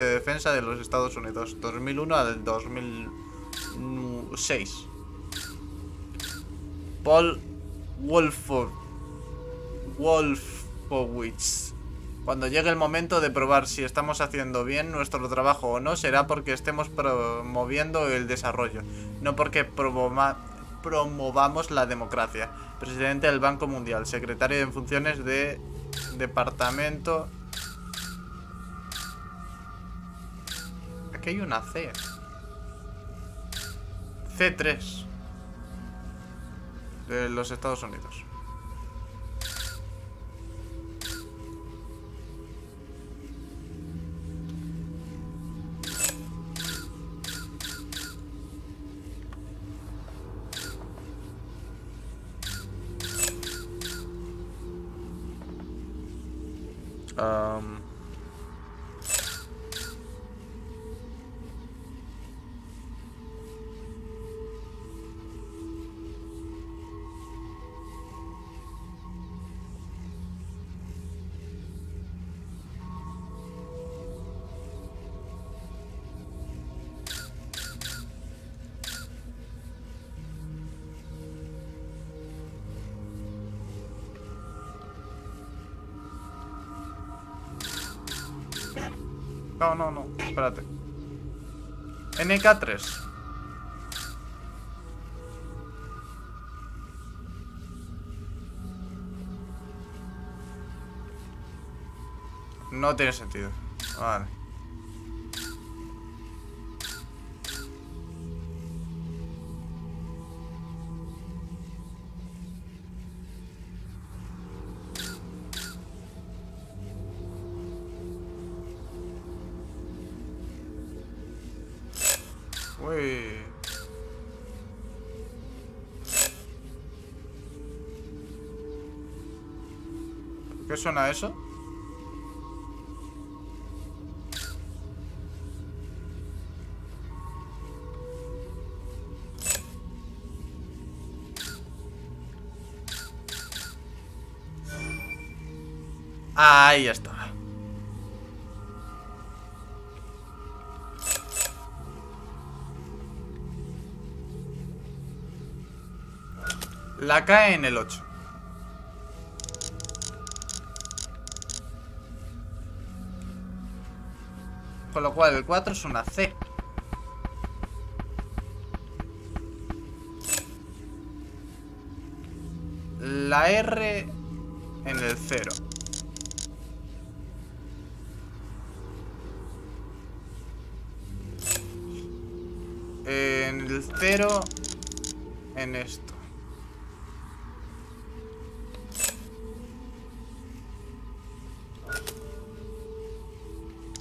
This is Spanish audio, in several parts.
de Defensa de los Estados Unidos, 2001 al 2006. Paul Wolfowitz. Cuando llegue el momento de probar si estamos haciendo bien nuestro trabajo o no, será porque estemos promoviendo el desarrollo, no porque promovamos la democracia. Presidente del Banco Mundial, secretario en funciones de Departamento... Aquí hay una C. C3. De los Estados Unidos. No, no, no, espérate. NK3. No tiene sentido. Vale. ¿Qué suena eso? Ahí está. La cae en el 8. Con lo cual el 4 es una C. La R en el 0. En el 0 en esto.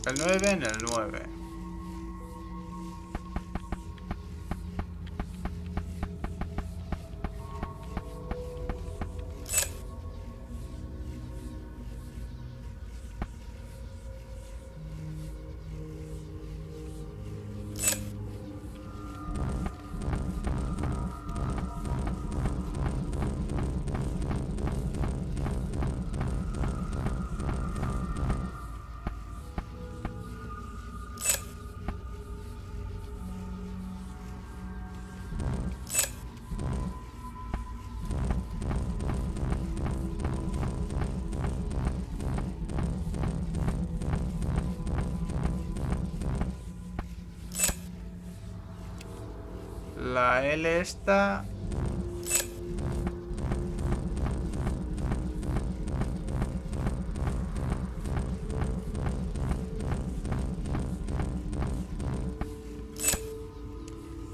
El 9 en el 9. La L esta.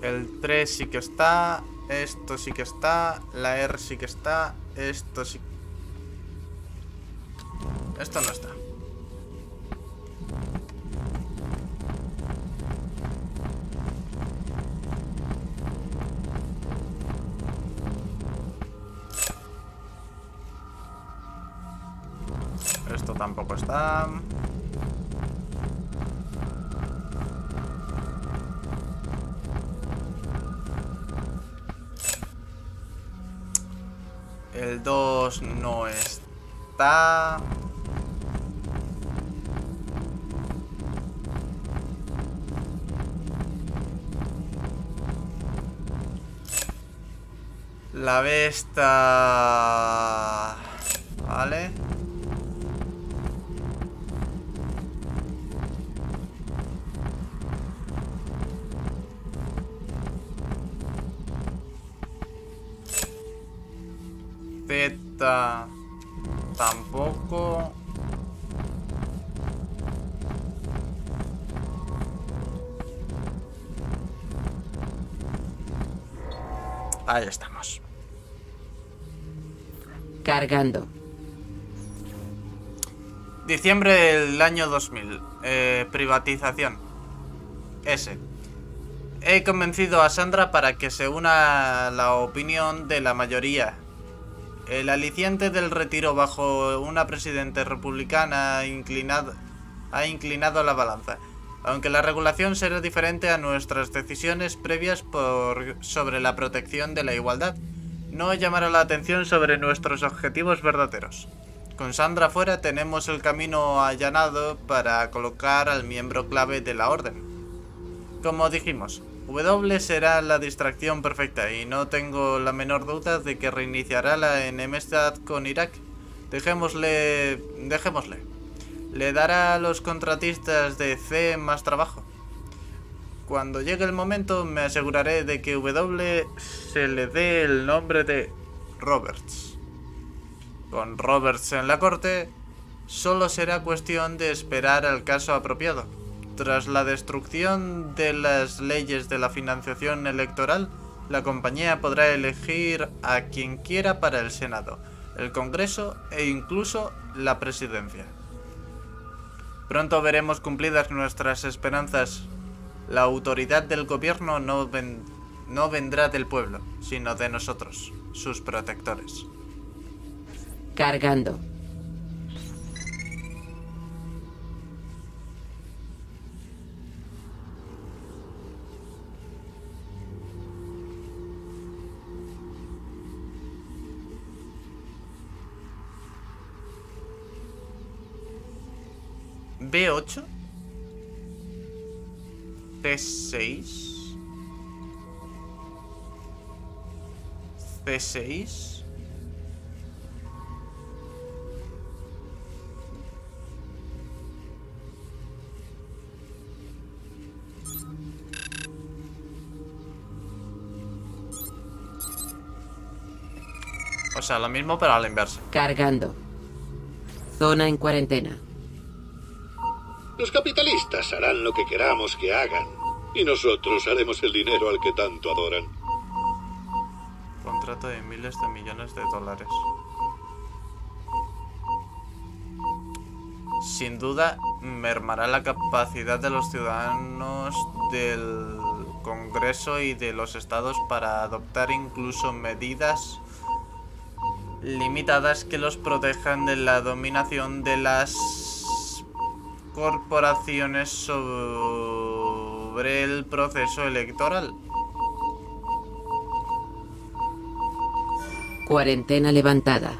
El 3 sí que está. Esto sí que está. La R sí que está. Esto sí. Esto no está. Esto tampoco está. El 2 no está. La besta. Vale. Teta. Tampoco. Ahí estamos. Cargando. Diciembre del año 2000. Privatización. S. He convencido a Sandra para que se una la opinión de la mayoría. El aliciente del retiro bajo una presidenta republicana ha inclinado la balanza. Aunque la regulación será diferente a nuestras decisiones previas sobre la protección de la igualdad, no llamará la atención sobre nuestros objetivos verdaderos. Con Sandra fuera tenemos el camino allanado para colocar al miembro clave de la orden. Como dijimos, W será la distracción perfecta y no tengo la menor duda de que reiniciará la enemistad con Irak. Dejémosle. Le dará a los contratistas de C más trabajo. Cuando llegue el momento me aseguraré de que W se le dé el nombre de Roberts. Con Roberts en la corte, solo será cuestión de esperar al caso apropiado. Tras la destrucción de las leyes de la financiación electoral, la compañía podrá elegir a quien quiera para el Senado, el Congreso e incluso la Presidencia. Pronto veremos cumplidas nuestras esperanzas. La autoridad del gobierno no vendrá del pueblo, sino de nosotros, sus protectores. Cargando. B8, T6, C6, o sea, lo mismo pero a la inversa. Cargando. Zona en cuarentena. Los capitalistas harán lo que queramos que hagan, y nosotros haremos el dinero al que tanto adoran. Contrato de miles de millones de dólares. Sin duda, mermará la capacidad de los ciudadanos del Congreso y de los estados para adoptar incluso medidas limitadas que los protejan de la dominación de las corporaciones sobre el proceso electoral. Cuarentena levantada.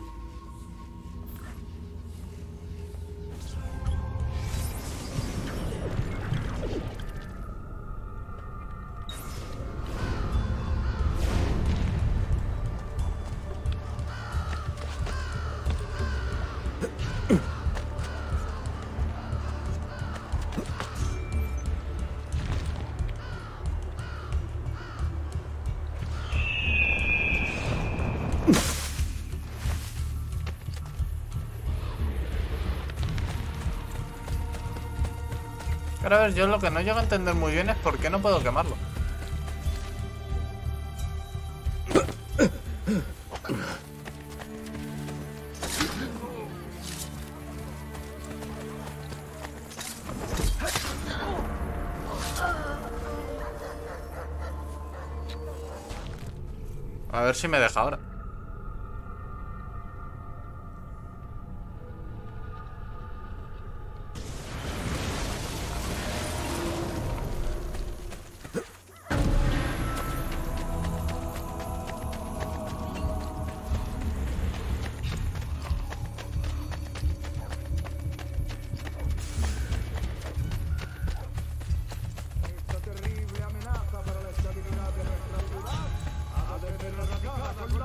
Ahora, a ver, yo lo que no llego a entender muy bien es por qué no puedo quemarlo. A ver si me deja ahora.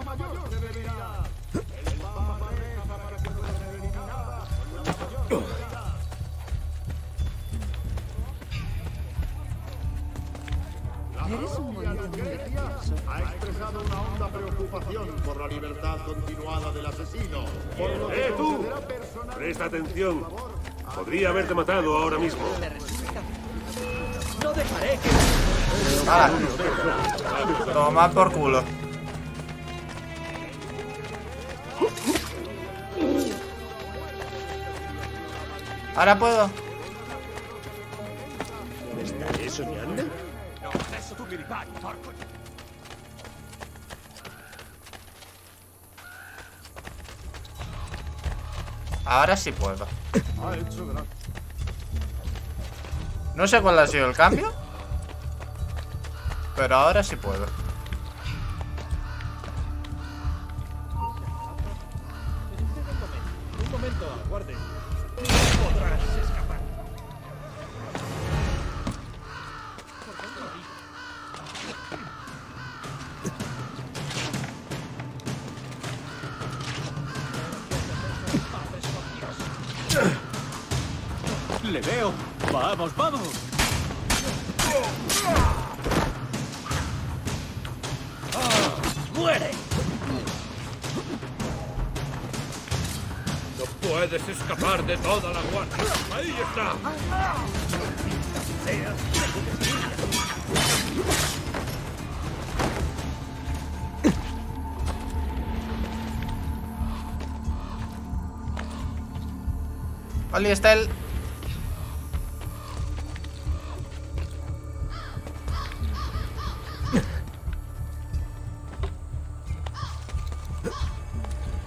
mayor severidad. El Papa deja para que pueda ser eliminada con la mayor severidad. La propia Grecia ha expresado una honda preocupación por la libertad continuada del asesino. ¡Eh, tú! Presta atención. Podría haberte matado ahora mismo. No dejaré que... Ah, toma por culo. Ahora puedo. ¿Me estaré soñando? Ahora sí puedo. No sé cuál ha sido el cambio, pero ahora sí puedo. Un momento, aguarde. No podrás escapar. Le veo. Vamos, vamos. ¡Muere! No puedes escapar de toda la guardia. Ahí está. Oli, está el...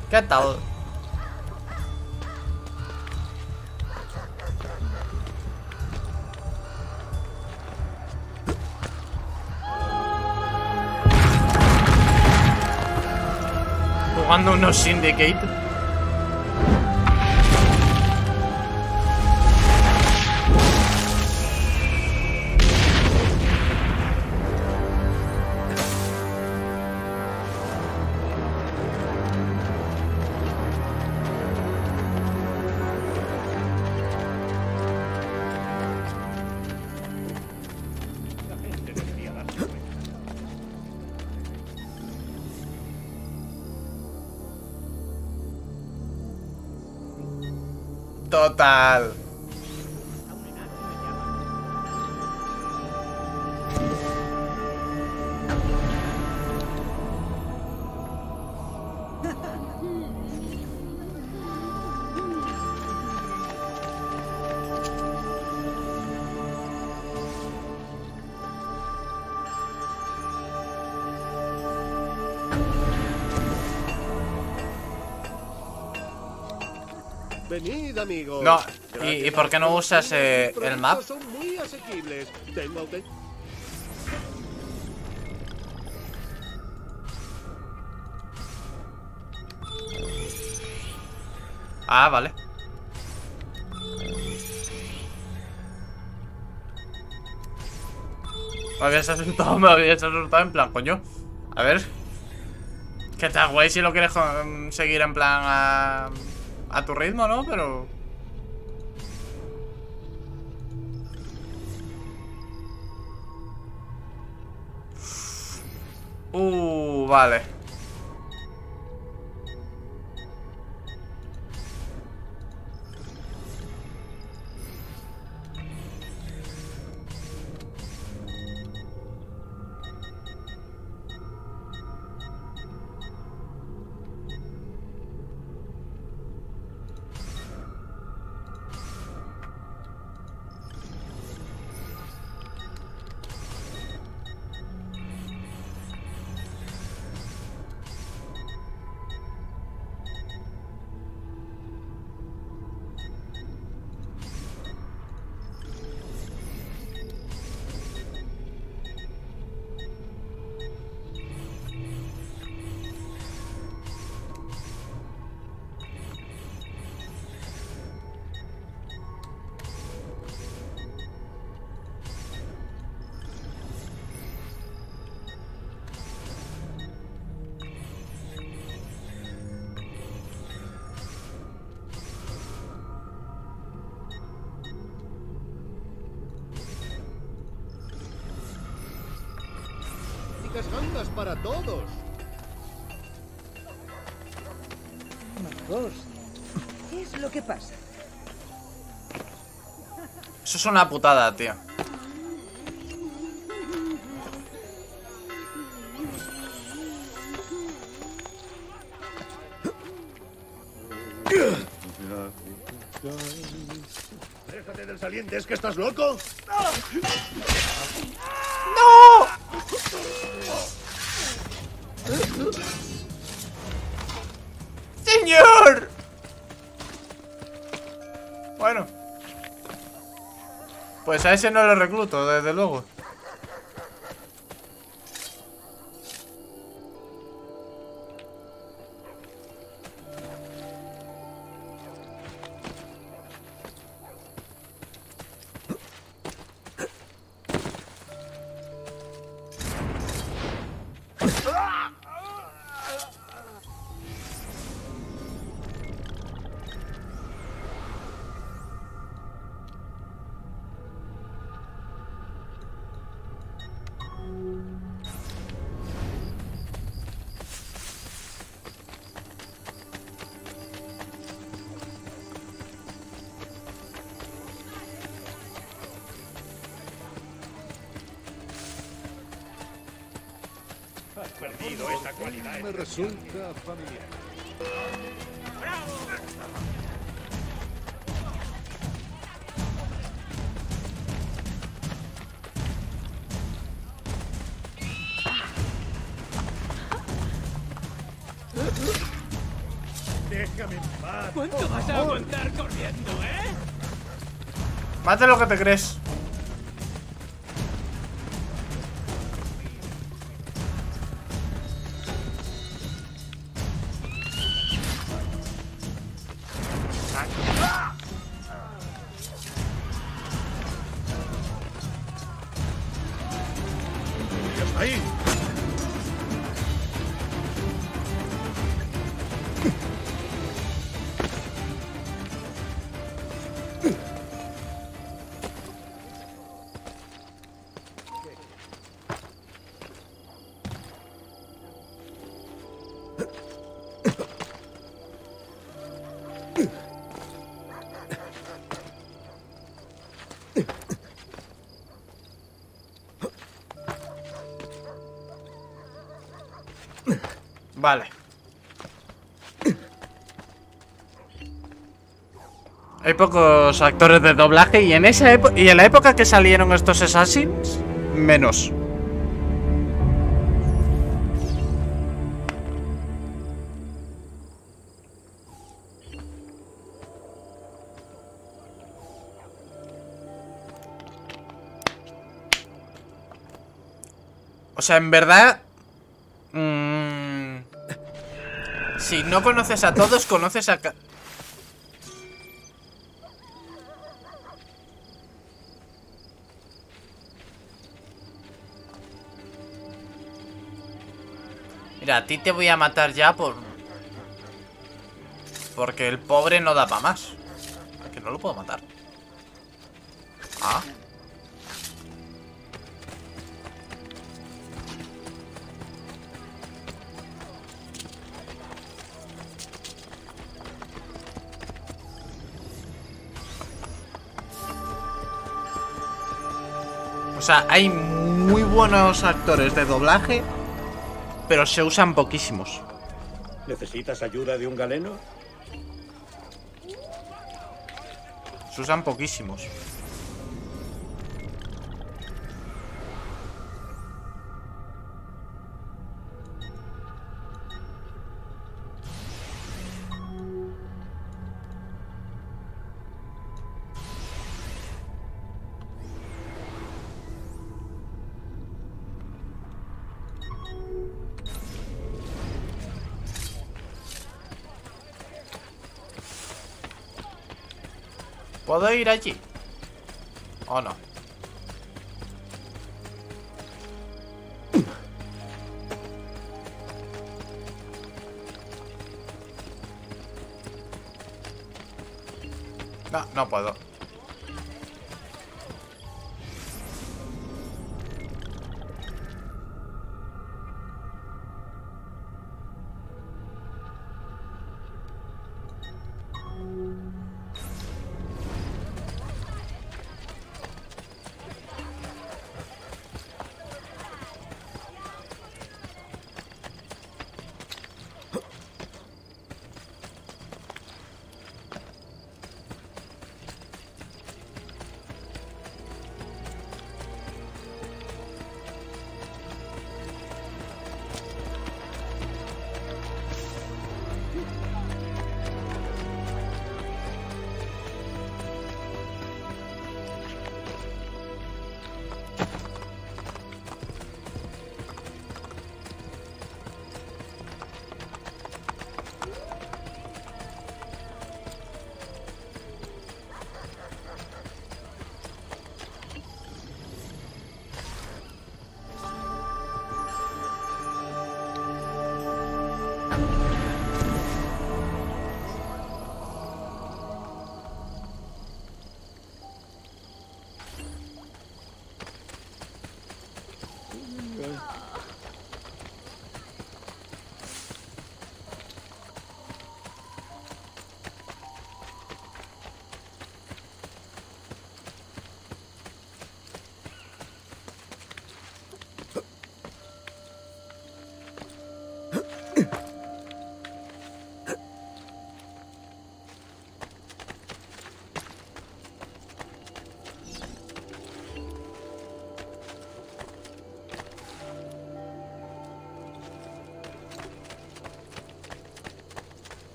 ¿Qué tal? Jugando unos Syndicate. Total. Venid, amigos. No, ¿y por qué no usas el map? Son muy asequibles. Ah, vale. Me habías asustado en plan, coño. A ver. Que está guay si lo quieres seguir en plan a tu ritmo, ¿no? Pero... vale. ¡Felices andas para todos! Marcos, ¿qué es lo que pasa? Eso es una putada, tío. Déjate del saliente, ¿es que estás loco? ¡No! ¡Señor! Bueno, pues a ese no lo recluto, desde luego. Perdido esta cualidad. Me resulta familiar. ¡Bravo! Déjame en paz. ¿Cuánto vas a aguantar corriendo, eh? Más de lo que te crees. Vale. Hay pocos actores de doblaje y en esa en la época que salieron estos Assassins, menos. O sea, en verdad, si no conoces a todos, conoces a... Mira, a ti te voy a matar ya por... porque el pobre no da para más. Que no lo puedo matar. Ah... O sea, hay muy buenos actores de doblaje, pero se usan poquísimos. ¿Necesitas ayuda de un galeno? Se usan poquísimos. ¿Puedo ir allí? ¿O no? No, no puedo.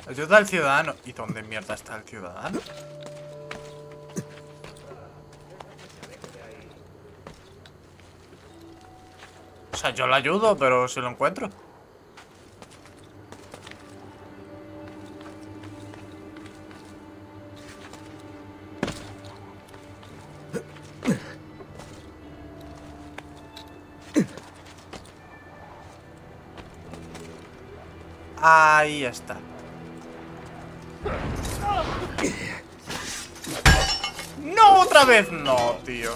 Ayuda al ciudadano. ¿Y dónde mierda está el ciudadano? O sea, yo lo ayudo, pero si lo encuentro. Ahí está. No, otra vez no, tío.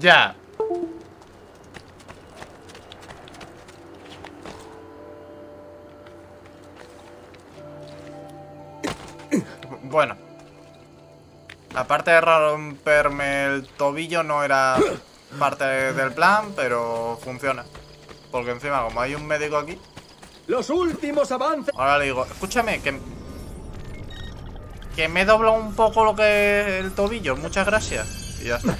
Ya. Bueno. Aparte de romperme el tobillo, no era parte del plan, pero funciona. Porque encima, como hay un médico aquí... Los últimos avances... Ahora le digo, escúchame, que me he doblado un poco lo que el tobillo. Muchas gracias. Y ya está.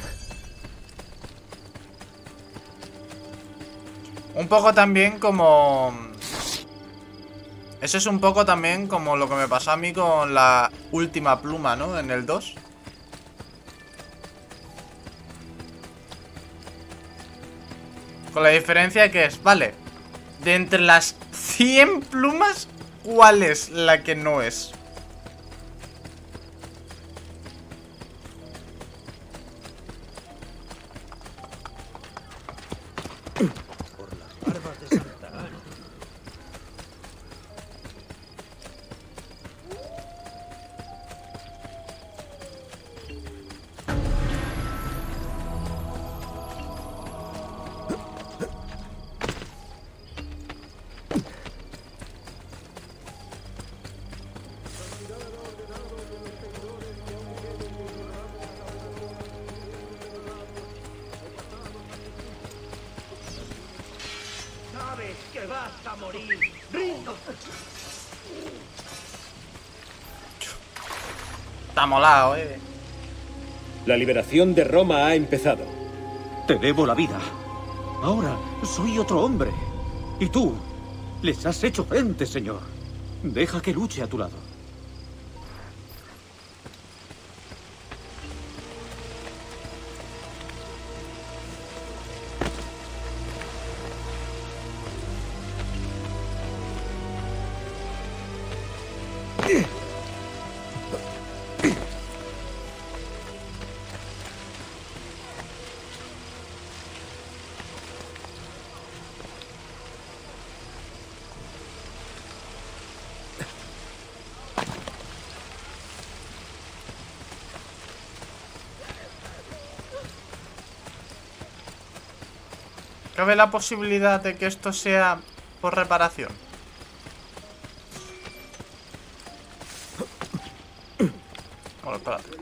Un poco también como... Eso es un poco también como lo que me pasó a mí con la última pluma, ¿no? En el 2. Con la diferencia que es, vale, de entre las 100 plumas, ¿cuál es la que no es? Está molado, eh. La liberación de Roma ha empezado. Te debo la vida. Ahora soy otro hombre. Y tú les has hecho frente, señor. Deja que luche a tu lado. ¿Cabe la posibilidad de que esto sea por reparación? Bueno, espérate.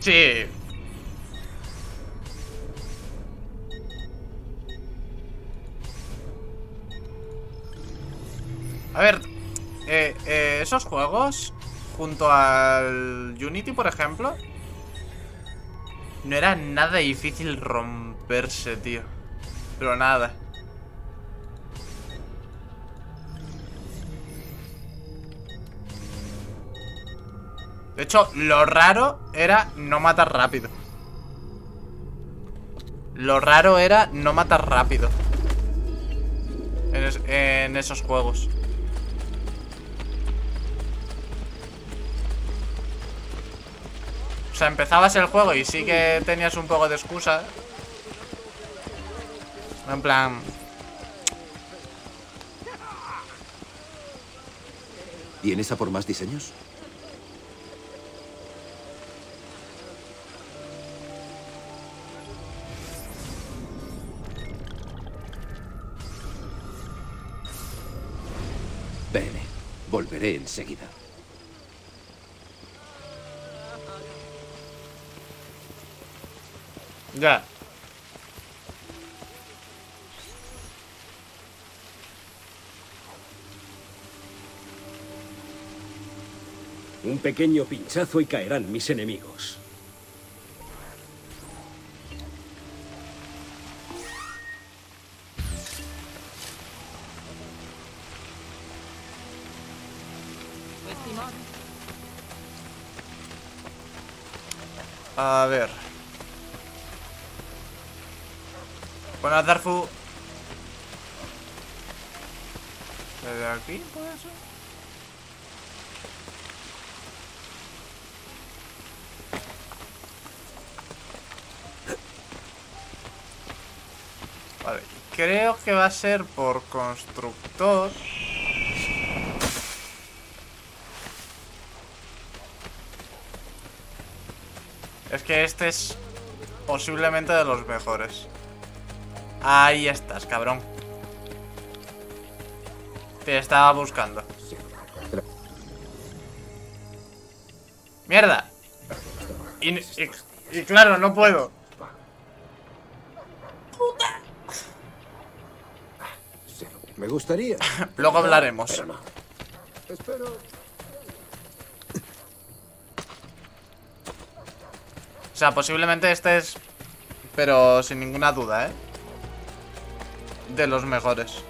Sí. A ver, esos juegos junto al Unity, por ejemplo, no era nada difícil romperse, tío. Pero nada. De hecho, lo raro era no matar rápido. Lo raro era no matar rápido en esos juegos. O sea, empezabas el juego y sí que tenías un poco de excusa. En plan... ¿Vienes a por más diseños? Vene, volveré enseguida. Ya. Un pequeño pinchazo y caerán mis enemigos. A ver. Bueno, Darfu. ¿Desde aquí puede ser? Vale, creo que va a ser por constructor. Es que este es posiblemente de los mejores. Ahí estás, cabrón. Te estaba buscando. ¡Mierda! Y claro, no puedo. Me gustaría. Luego hablaremos. Pero no. Espero... O sea, posiblemente este es, pero sin ninguna duda, ¿eh? De los mejores.